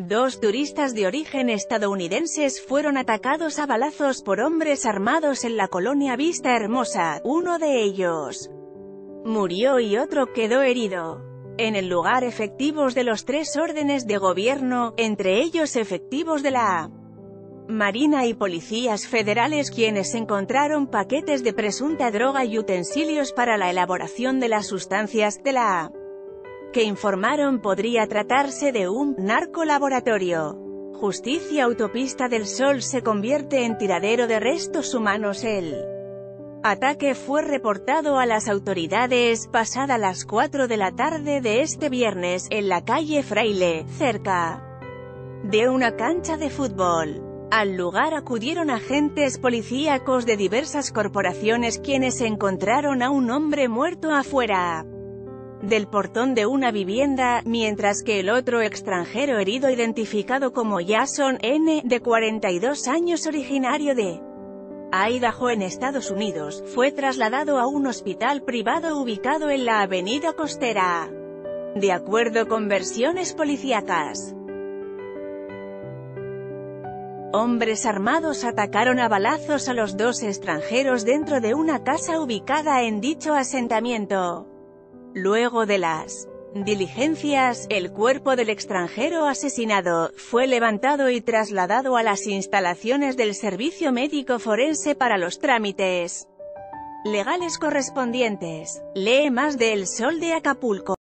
Dos turistas de origen estadounidenses fueron atacados a balazos por hombres armados en la colonia Vista Hermosa. Uno de ellos murió y otro quedó herido. En el lugar efectivos de los tres órdenes de gobierno, entre ellos efectivos de la Marina y policías federales, quienes encontraron paquetes de presunta droga y utensilios para la elaboración de las sustancias de la que informaron podría tratarse de un narcolaboratorio. Justicia. Autopista del Sol se convierte en tiradero de restos humanos. El ataque fue reportado a las autoridades pasada las 4 de la tarde de este viernes, en la calle Fraile, cerca de una cancha de fútbol. Al lugar acudieron agentes policíacos de diversas corporaciones, quienes encontraron a un hombre muerto afuera del portón de una vivienda, mientras que el otro extranjero herido, identificado como Jason N., de 42 años, originario de Idaho en Estados Unidos, fue trasladado a un hospital privado ubicado en la avenida Costera, de acuerdo con versiones policíacas. Hombres armados atacaron a balazos a los dos extranjeros dentro de una casa ubicada en dicho asentamiento. Luego de las diligencias, el cuerpo del extranjero asesinado fue levantado y trasladado a las instalaciones del Servicio Médico Forense para los trámites legales correspondientes. Lee más de El Sol de Acapulco.